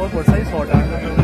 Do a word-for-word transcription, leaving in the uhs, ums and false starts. What size water?